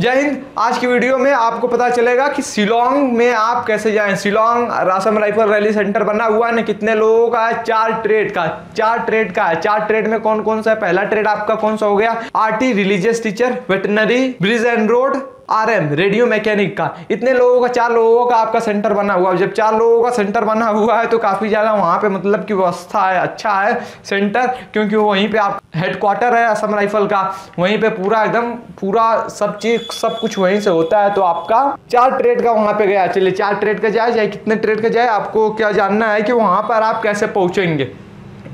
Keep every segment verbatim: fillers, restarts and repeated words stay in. जय हिंद। आज की वीडियो में आपको पता चलेगा कि शिलोंग में आप कैसे जाएं। Shillong Assam rifle rally centre बना हुआ है ना, कितने लोगों का है? चार ट्रेड का चार ट्रेड का है। चार ट्रेड में कौन कौन सा है? पहला ट्रेड आपका कौन सा हो गया? RT religious teacher, veterinary, bridge and road, RM radio mechanic का। इतने लोगों का, चार लोगों का आपका सेंटर बना हुआ है। जब चार लोगों का सेंटर बना हुआ है तो काफ़ी ज़्यादा वहाँ पे मतलब कि व्यवस्था है, अच्छा है सेंटर, क्योंकि वहीं पे आप हेडक्वार्टर है असम राइफल का, वहीं पे पूरा एकदम पूरा सब चीज सब कुछ वहीं से होता है। तो आपका चार ट्रेड का वहाँ पे गया। चलिए चार ट्रेड का जाए चाहे कितने ट्रेड का जाए, आपको क्या जानना है कि वहाँ पर आप कैसे पहुँचेंगे,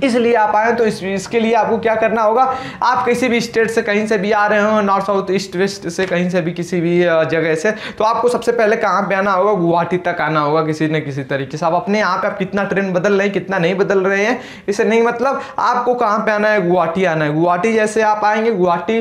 इसलिए आप आए। तो इस इसके लिए आपको क्या करना होगा, आप किसी भी स्टेट से कहीं से भी आ रहे हो, नॉर्थ साउथ ईस्ट वेस्ट से कहीं से भी किसी भी जगह से, तो आपको सबसे पहले कहाँ पे आना होगा? गुवाहाटी तक आना होगा किसी न किसी तरीके से। आप अपने यहाँ पे आप कितना ट्रेन बदल रहे हैं कितना नहीं बदल रहे हैं इससे नहीं मतलब, आपको कहाँ पर आना है? गुवाहाटी आना है। गुवाहाटी जैसे आप आएँगे, गुवाहाटी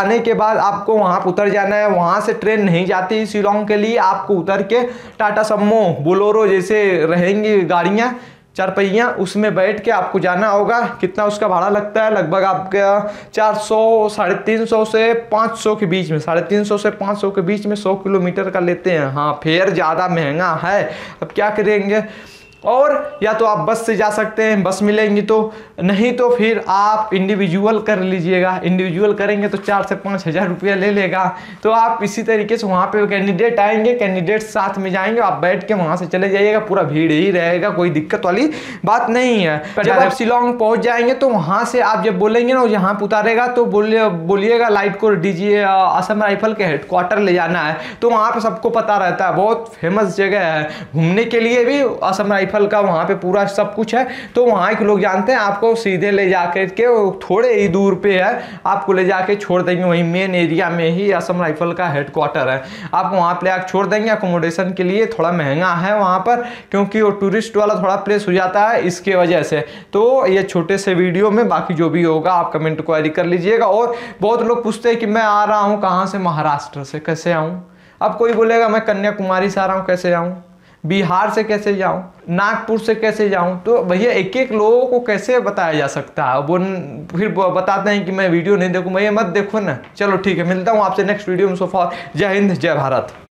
आने के बाद आपको वहाँ पर उतर जाना है। वहाँ से ट्रेन नहीं जाती शिलोंग के लिए, आपको उतर के टाटा सुमो बोलेरो जैसे रहेंगी गाड़ियाँ चार पहिया, उसमें बैठ के आपको जाना होगा। कितना उसका भाड़ा लगता है? लगभग आपका चार सौ साढ़े तीन सौ से पाँच सौ के बीच में, साढ़े तीन सौ से पाँच सौ के बीच में सौ किलोमीटर का लेते हैं। हाँ, फेयर ज़्यादा महंगा है, अब क्या करेंगे। और या तो आप बस से जा सकते हैं, बस मिलेंगी तो, नहीं तो फिर आप इंडिविजुअल कर लीजिएगा। इंडिविजुअल करेंगे तो चार से पाँच हज़ार रुपया ले लेगा। तो आप इसी तरीके से वहाँ पे कैंडिडेट आएंगे, कैंडिडेट साथ में जाएंगे, आप बैठ के वहाँ से चले जाइएगा। पूरा भीड़ ही रहेगा, कोई दिक्कत वाली बात नहीं है। जब आप शिलोंग पहुँच जाएंगे तो वहाँ से आप जब बोलेंगे ना, यहाँ पर उतारेगा तो बोलिए बोलिएगा लाइट को डीजिए असम राइफल के हेडक्वार्टर ले जाना है। तो वहाँ पर सबको पता रहता है, बहुत फेमस जगह है घूमने के लिए भी असम राइफल फल का, वहाँ पे पूरा सब कुछ है। तो वहाँ के लोग जानते हैं, आपको सीधे ले जाकर के थोड़े ही दूर पे है, आपको ले जाके छोड़ देंगे। वहीं मेन एरिया में ही असम राइफल का हेडक्वार्टर है, आप वहाँ पे आकर छोड़ देंगे। अकोमोडेशन के लिए थोड़ा महंगा है वहाँ पर, क्योंकि वो टूरिस्ट वाला थोड़ा प्लेस हो जाता है, इसके वजह से। तो ये छोटे से वीडियो में बाकी जो भी होगा आप कमेंट क्वेरी कर लीजिएगा। और बहुत लोग पूछते हैं कि मैं आ रहा हूँ कहाँ से? महाराष्ट्र से। कैसे आऊँ? अब कोई बोलेगा मैं कन्याकुमारी से आ रहा हूँ, कैसे आऊँ? बिहार से कैसे जाऊं? नागपुर से कैसे जाऊं? तो भैया एक एक लोगों को कैसे बताया जा सकता है? वो फिर बताते हैं कि मैं वीडियो नहीं देखूं। मैं ये मत देखो ना। चलो ठीक है, मिलता हूं आपसे नेक्स्ट वीडियो में। सो फॉर, जय हिंद, जय भारत।